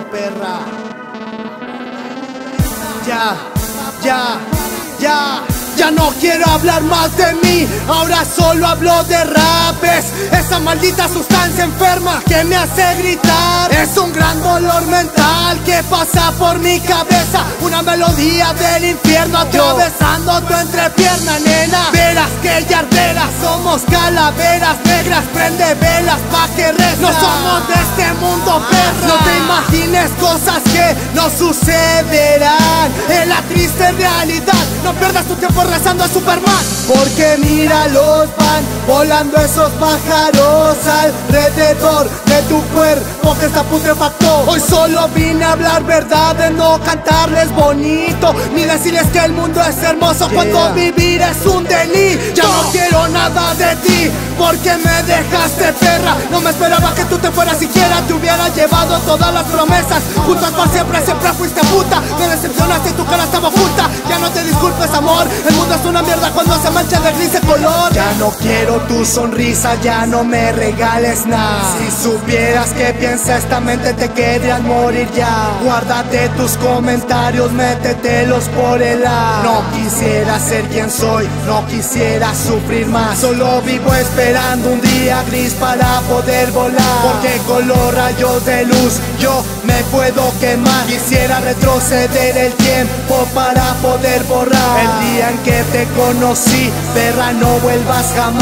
dinero, perra. Ya no quiero hablar más de mí, ahora solo hablo de rapes. Esa maldita sustancia enferma que me hace gritar. Es un gran dolor mental que pasa por mi cabeza. Una melodía del infierno atravesando tu entrepierna, nena. Verás que yarderas, somos calaveras negras. Prende velas pa' que rezas. No somos de este mundo, perra. No te imagines cosas que no sucederán. Es la triste realidad, no pierdas tu tiempo rezando a Superman. Porque míralos, van volando esos pájaros alrededor de tu cuerpo que está putrefacto. Hoy solo vine a hablar verdades, no cantarles bonito, ni decirles que el mundo es hermoso cuando vivir es un delito. Ya no quiero nada de ti, porque me dejaste, perra. No me esperaba que tú te fueras siquiera, te hubiera llevado todas las promesas. Juntas por siempre, siempre fuiste puta. Me decepcionaste y tu cara estaba oculta. Ya no te disculpes, amor, el mundo es una mierda cuando se mancha de gris de color. Ya no quiero tu sonrisa, ya no me regales nada. Si supieras que piensa esta mente, te querrías morir ya. Guárdate tus comentarios, métetelos por el ar. No quisiera ser quien soy, no quisiera sufrir más. Solo vivo esperando un día gris para poder volar. Porque con los rayos de luz yo me puedo quemar. Quisiera retroceder el tiempo para poder borrar el día en que te conocí, perra, no vuelvas jamás.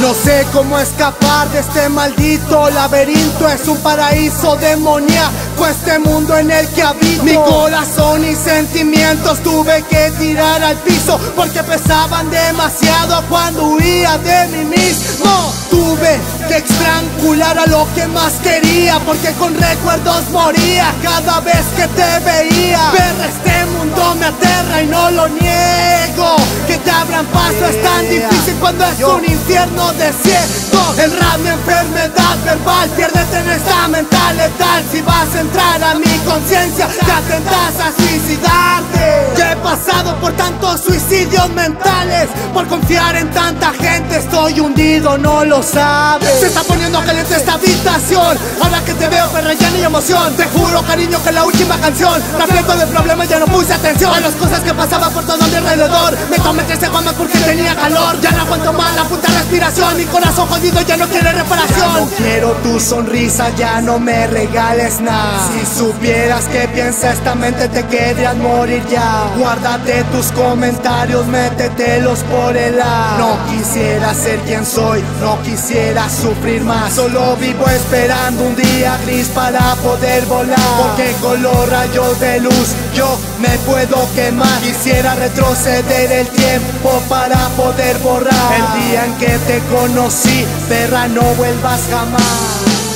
No sé cómo escapar de este maldito laberinto. Es un paraíso demoníaco este mundo en el que habito. Mi corazón y sentimientos tuve que tirar al piso, porque pesaban demasiado cuando huía de mí mismo. Tuve que estrangular a lo que más quería, porque con recuerdos moría cada vez que te veía. Perra, este mundo me aterra y no lo niego. Que te abran paso es tan difícil cuando es un infierno de ciegos. El rap, mi enfermedad verbal, piérdete en esta mental letal. Si vas a entrar a mi conciencia, te atentas a suicidarte. Ya he pasado por tantos suicidios mentales, por confiar en tanta gente estoy hundido, no lo sabes. Se está poniendo caliente esta habitación, ahora que te veo, perra, ya ni emoción. Te juro, cariño, que la última canción reflejo de problemas, ya no puse atención a las cosas que pasaban por todo mi alrededor. Me tomé 3 gomas porque tenía calor. Ya no aguanto más la puta respiración. Mi corazón jodido ya no quiere reparación. Ya no quiero tu sonrisa, ya no me regales nada. Si supieras que piensa esta mente, te querrías morir ya. Guárdate tus comentarios, métetelos por el ar. No quisiera ser quien soy, no quisiera sufrir más. Solo vivo esperando un día gris para poder volar. Porque con los rayos de luz yo me puedo quemar. Quisiera retroceder el tiempo para poder borrar el día en que te conocí, perra, no vuelvas jamás.